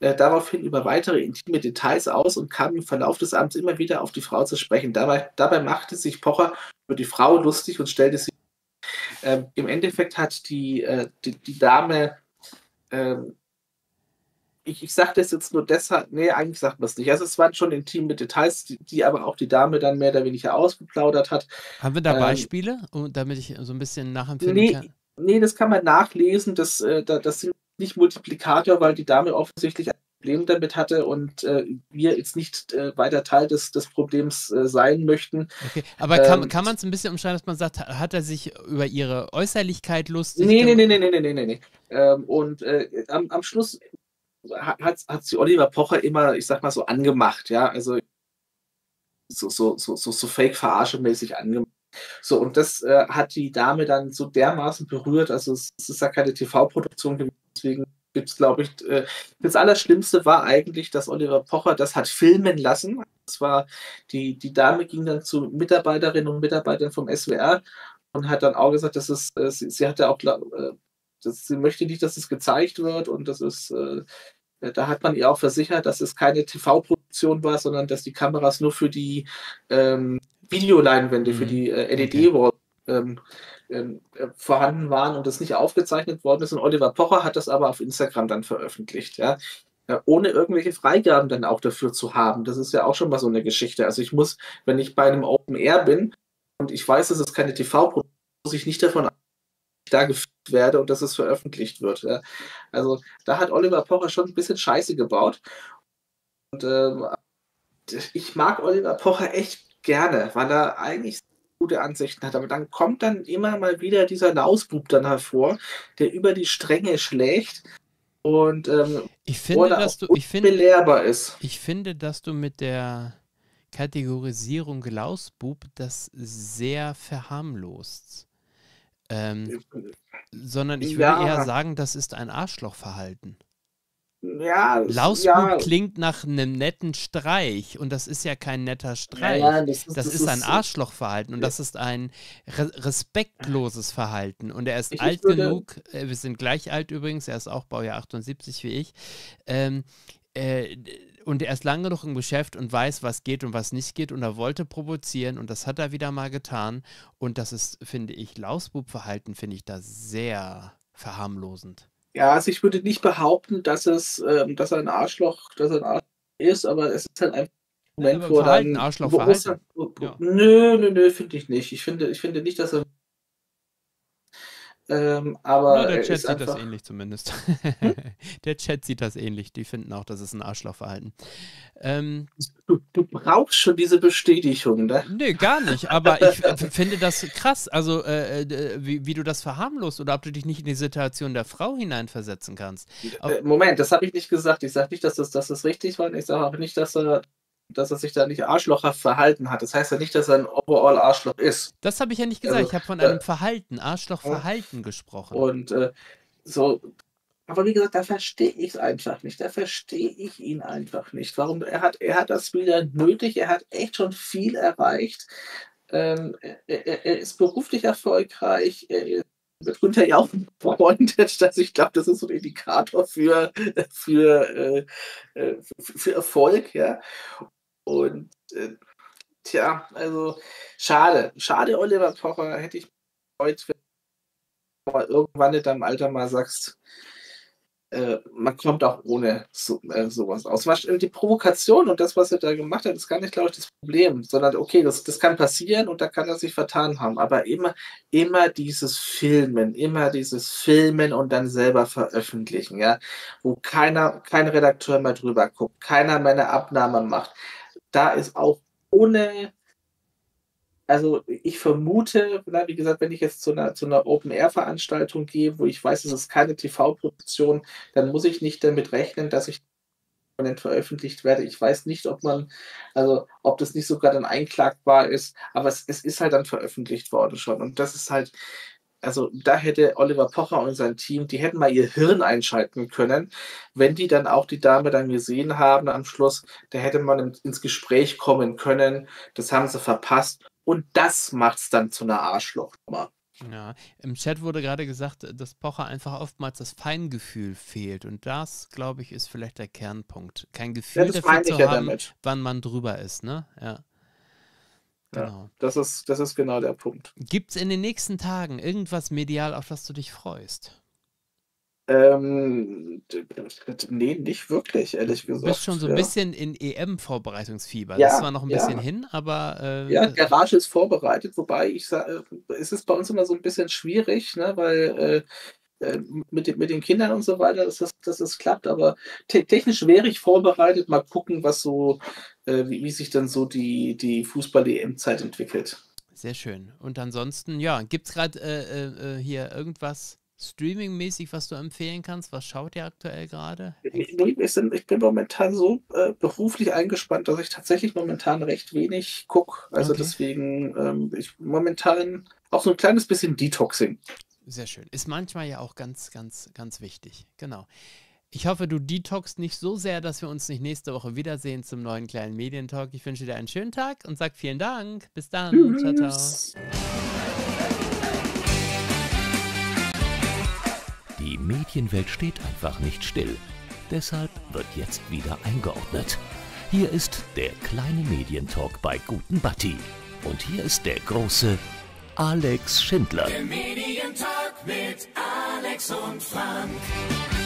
Äh, daraufhin über weitere intime Details aus und kam im Verlauf des Abends immer wieder auf die Frau zu sprechen. Dabei, dabei machte sich Pocher über die Frau lustig und stellte sie. Äh, Im Endeffekt hat die, äh, die, die Dame, äh, ich, ich sage das jetzt nur deshalb, nee, eigentlich sagt man es nicht. Also es waren schon intime Details, die, die aber auch die Dame dann mehr oder weniger ausgeplaudert hat. Haben wir da ähm, Beispiele, um, damit ich so ein bisschen nachempfinden nee, kann? Nee, das kann man nachlesen, das, äh, das sind nicht Multiplikator, weil die Dame offensichtlich ein Problem damit hatte und äh, wir jetzt nicht äh, weiter Teil des, des Problems äh, sein möchten. Okay, aber kann, ähm, kann man es ein bisschen umschreiben, dass man sagt, hat er sich über ihre Äußerlichkeit lustig nee, gemacht? Nee, nee, nee, nee, nee, nee, nee. Ähm, und äh, am, am Schluss hat, hat sie Oliver Pocher immer, ich sag mal, so angemacht, ja, also so, so, so, so, so Fake-Verarsche-mäßig angemacht. So, und das äh, hat die Dame dann so dermaßen berührt, also es, es ist ja keine T V-Produktion gewesen. Deswegen gibt es, glaube ich, äh, das Allerschlimmste war eigentlich, dass Oliver Pocher das hat filmen lassen. Das war, die, die Dame ging dann zu Mitarbeiterinnen und Mitarbeitern vom S W R und hat dann auch gesagt, dass es, äh, sie, sie hatte auch, äh, dass sie möchte nicht, dass es gezeigt wird und das ist, äh, da hat man ihr auch versichert, dass es keine T V-Produktion war, sondern dass die Kameras nur für die ähm, Videoleinwände, mhm. für die äh, L E D-Wall ähm, vorhanden waren und das nicht aufgezeichnet worden ist. Und Oliver Pocher hat das aber auf Instagram dann veröffentlicht, ja, ohne irgendwelche Freigaben dann auch dafür zu haben. Das ist ja auch schon mal so eine Geschichte. Also ich muss, wenn ich bei einem Open Air bin und ich weiß, dass es keine T V-Produktion ist, muss ich nicht davon ausgehen, dass ich da geführt werde und dass es veröffentlicht wird. Ja. Also da hat Oliver Pocher schon ein bisschen Scheiße gebaut. Und ähm, ich mag Oliver Pocher echt gerne, weil er eigentlich gute Ansichten hat, aber dann kommt dann immer mal wieder dieser Lausbub dann hervor, der über die Stränge schlägt und ähm, ich finde, dass du, ich finde, belehrbar ist. Ich finde, dass du mit der Kategorisierung Lausbub das sehr verharmlost, ähm, sondern ich würde ja. eher sagen, das ist ein Arschlochverhalten. Ja, Lausbub ja. klingt nach einem netten Streich und das ist ja kein netter Streich. Ja, ja, das ist, das das ist, ist ein Arschlochverhalten ja. und das ist ein re respektloses Verhalten und er ist ich alt würde... genug, wir sind gleich alt übrigens, er ist auch Baujahr achtundsiebzig wie ich, ähm, äh, und er ist lange genug im Geschäft und weiß, was geht und was nicht geht und er wollte provozieren und das hat er wieder mal getan und das ist, finde ich, Lausbub-Verhalten finde ich da sehr verharmlosend. Ja, also ich würde nicht behaupten, dass es, ähm, dass er ein Arschloch, dass er ein Arschloch ist, aber es ist halt ein Moment, ja, wo er dann... Arschloch wo er, wo, ja. Nö, nö, nö, finde ich nicht. Ich finde, ich finde nicht, dass er... Ähm, aber Na, der Chat ist sieht einfach... das ähnlich zumindest. Hm? Der Chat sieht das ähnlich. Die finden auch, das ist ein Arschlochverhalten. Ähm, du, du brauchst schon diese Bestätigung, ne? Nee, gar nicht. Aber ich finde das krass, also äh, wie, wie du das verharmlost oder ob du dich nicht in die Situation der Frau hineinversetzen kannst. Äh, Moment, das habe ich nicht gesagt. Ich sage nicht, dass das, dass das richtig war. Ich sage auch nicht, dass er... dass er sich da nicht arschlochhaft verhalten hat. Das heißt ja nicht, dass er ein Overall-Arschloch ist. Das habe ich ja nicht gesagt. Also, ich habe von einem äh, Verhalten, Arschlochverhalten gesprochen. Und äh, so, aber wie gesagt, da verstehe ich es einfach nicht. Da verstehe ich ihn einfach nicht. Warum? Er hat, er hat das wieder nötig. Er hat echt schon viel erreicht. Ähm, er, er, er ist beruflich erfolgreich. Er, mit Günther Jauch befreundet, dass ich glaube, das ist so ein Indikator für, für, äh, für, für Erfolg, ja. Und äh, tja, also schade, schade, Oliver Pocher, hätte ich heute, wenn du irgendwann in deinem Alter mal sagst, äh, man kommt auch ohne so, äh, sowas aus. Die Provokation und das, was er da gemacht hat, ist gar nicht, glaube ich, das Problem, sondern okay, das, das kann passieren und da kann er sich vertan haben, aber immer, immer dieses Filmen, immer dieses Filmen und dann selber veröffentlichen, ja, wo keiner, kein Redakteur mehr drüber guckt, keiner mehr eine Abnahme macht. Da ist auch ohne, also ich vermute, wie gesagt, wenn ich jetzt zu einer, zu einer Open-Air-Veranstaltung gehe, wo ich weiß, es ist keine T V-Produktion, dann muss ich nicht damit rechnen, dass ich permanent veröffentlicht werde. Ich weiß nicht, ob man, also ob das nicht sogar dann einklagbar ist, aber es, es ist halt dann veröffentlicht worden schon. Und das ist halt, also da hätte Oliver Pocher und sein Team, die hätten mal ihr Hirn einschalten können, wenn die dann auch die Dame dann gesehen haben am Schluss, da hätte man ins Gespräch kommen können, das haben sie verpasst und das macht es dann zu einer Arschlochnummer. Ja, im Chat wurde gerade gesagt, dass Pocher einfach oftmals das Feingefühl fehlt und das, glaube ich, ist vielleicht der Kernpunkt. Kein Gefühl ja, dafür zu ja haben, damit. wann man drüber ist, ne? Ja. Genau. Ja, das ist, das ist genau der Punkt. Gibt es in den nächsten Tagen irgendwas medial, auf das du dich freust? Ähm, nee, nicht wirklich, ehrlich gesagt. Du bist schon so ein ja. bisschen in E M-Vorbereitungsfieber. Ja, das war noch ein bisschen ja. hin, aber... Äh, ja, Garage ist vorbereitet, wobei ich sage, es ist bei uns immer so ein bisschen schwierig, ne, weil äh, mit, den, mit den Kindern und so weiter, dass das, dass das klappt, aber te technisch wäre ich vorbereitet. Mal gucken, was so, äh, wie, wie sich dann so die, die Fußball-E M-Zeit entwickelt. Sehr schön. Und ansonsten, ja, gibt es gerade äh, äh, hier irgendwas streamingmäßig, was du empfehlen kannst? Was schaut ihr aktuell gerade? Ich, ich bin momentan so äh, beruflich eingespannt, dass ich tatsächlich momentan recht wenig gucke. Also okay. deswegen ähm, ich momentan auch so ein kleines bisschen Detoxing. Sehr schön. Ist manchmal ja auch ganz, ganz, ganz wichtig. Genau. Ich hoffe, du detoxst nicht so sehr, dass wir uns nicht nächste Woche wiedersehen zum neuen kleinen Medientalk. Ich wünsche dir einen schönen Tag und sag vielen Dank. Bis dann. Tschüss. Ciao, ciao. Die Medienwelt steht einfach nicht still. Deshalb wird jetzt wieder eingeordnet. Hier ist der kleine Medientalk bei GutenBatti. Und hier ist der große Alex Schindler. Der Medientalk mit Alex und Frank.